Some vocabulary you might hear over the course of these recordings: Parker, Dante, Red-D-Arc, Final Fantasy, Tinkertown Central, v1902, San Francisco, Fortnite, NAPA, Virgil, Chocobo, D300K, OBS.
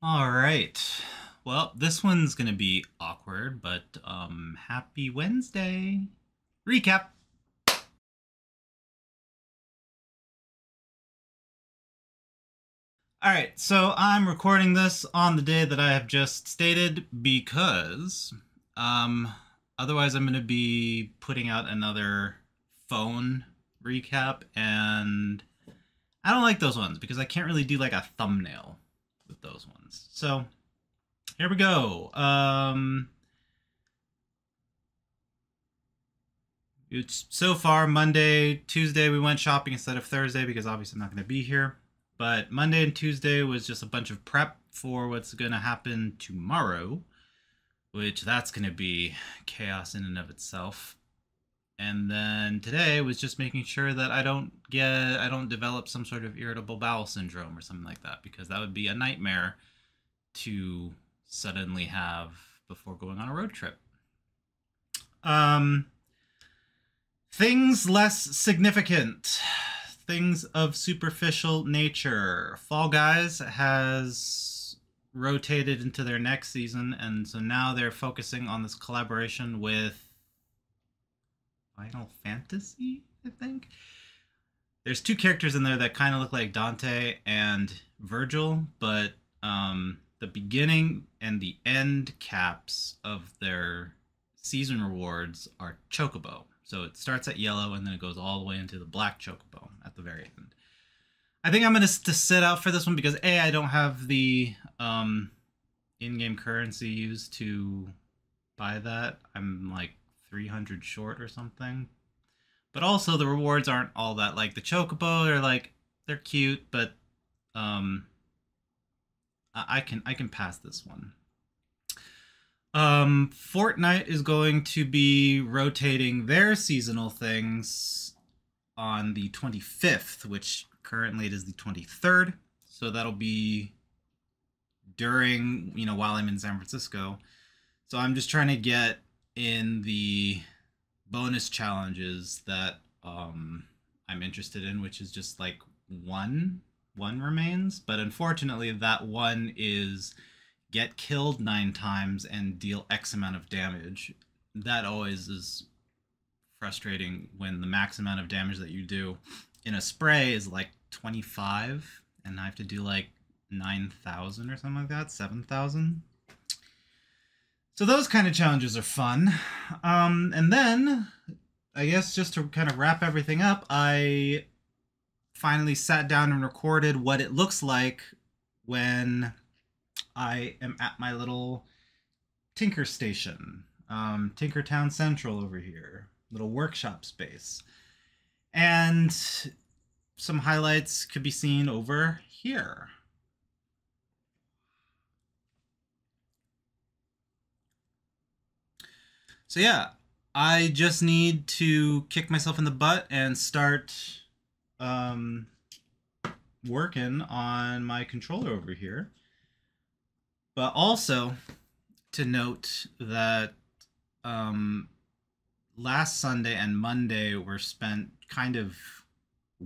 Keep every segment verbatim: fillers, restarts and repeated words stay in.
All right. Well, this one's going to be awkward, but um, happy Wednesday. Recap. All right, so I'm recording this on the day that I have just stated because um, otherwise I'm going to be putting out another phone recap, and I don't like those ones because I can't really do like a thumbnail with those ones. So here we go. Um, it's so far Monday, Tuesday we went shopping instead of Thursday because obviously I'm not going to be here. But Monday and Tuesday was just a bunch of prep for what's going to happen tomorrow, which that's going to be chaos in and of itself. And then today was just making sure that I don't get, I don't develop some sort of irritable bowel syndrome or something like that, because that would be a nightmare to suddenly have before going on a road trip. Um, things less significant, things of superficial nature. Fall Guys has rotated into their next season, and so now they're focusing on this collaboration with Final Fantasy, I think. There's two characters in there that kind of look like Dante and Virgil, but um, the beginning and the end caps of their season rewards are Chocobo. So it starts at yellow and then it goes all the way into the black Chocobo at the very end. I think I'm going to sit out for this one because A, I don't have the um, in-game currency used to buy that. I'm like three hundred short or something, but also the rewards aren't all that, like the Chocobo are like, they're cute, but um I can I can pass this one. um Fortnite is going to be rotating their seasonal things on the twenty-fifth, which currently it is the twenty-third, so that'll be during, you know, while I'm in San Francisco, so I'm just trying to get in the bonus challenges that um, I'm interested in, which is just like one, one remains. But unfortunately, that one is get killed nine times and deal X amount of damage. That always is frustrating when the max amount of damage that you do in a spray is like twenty-five, and I have to do like nine thousand or something like that, seven thousand. So those kind of challenges are fun. Um, and then, I guess just to kind of wrap everything up, I finally sat down and recorded what it looks like when I am at my little tinker station. Um, Tinkertown Central over here. Little workshop space. And some highlights could be seen over here. So yeah, I just need to kick myself in the butt and start um, working on my controller over here. But also to note that um, last Sunday and Monday were spent kind of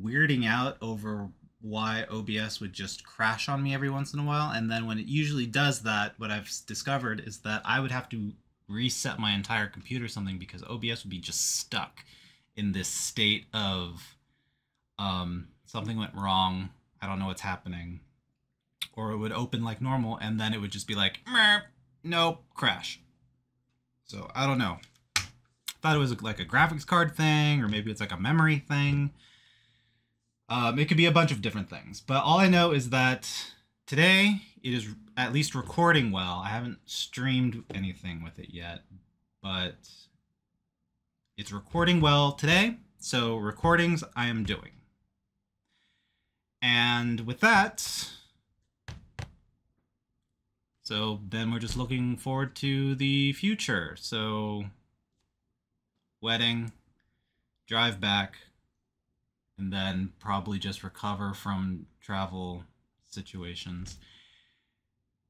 weirding out over why O B S would just crash on me every once in a while. And then when it usually does that, what I've discovered is that I would have to reset my entire computer or something because O B S would be just stuck in this state of um, something went wrong, I don't know what's happening, or it would open like normal and then it would just be like nope, crash. So I don't know, thought it was like a graphics card thing, or maybe it's like a memory thing. Um, it could be a bunch of different things, but all I know is that today it is at least recording well. I haven't streamed anything with it yet, but it's recording well today. So recordings I am doing. And with that, so then we're just looking forward to the future. So wedding, drive back, and then probably just recover from travel situations.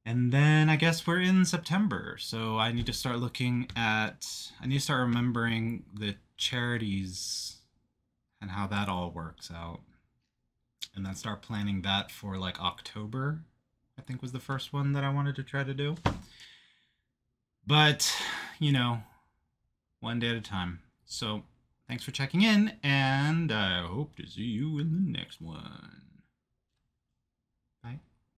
And then I guess we're in September, so I need to start looking at, I need to start remembering the charities and how that all works out. And then start planning that for like October, I I think was the first one that I wanted to try to do. But, you know, one day at a time. So, thanks for checking in, and I hope to see you in the next one.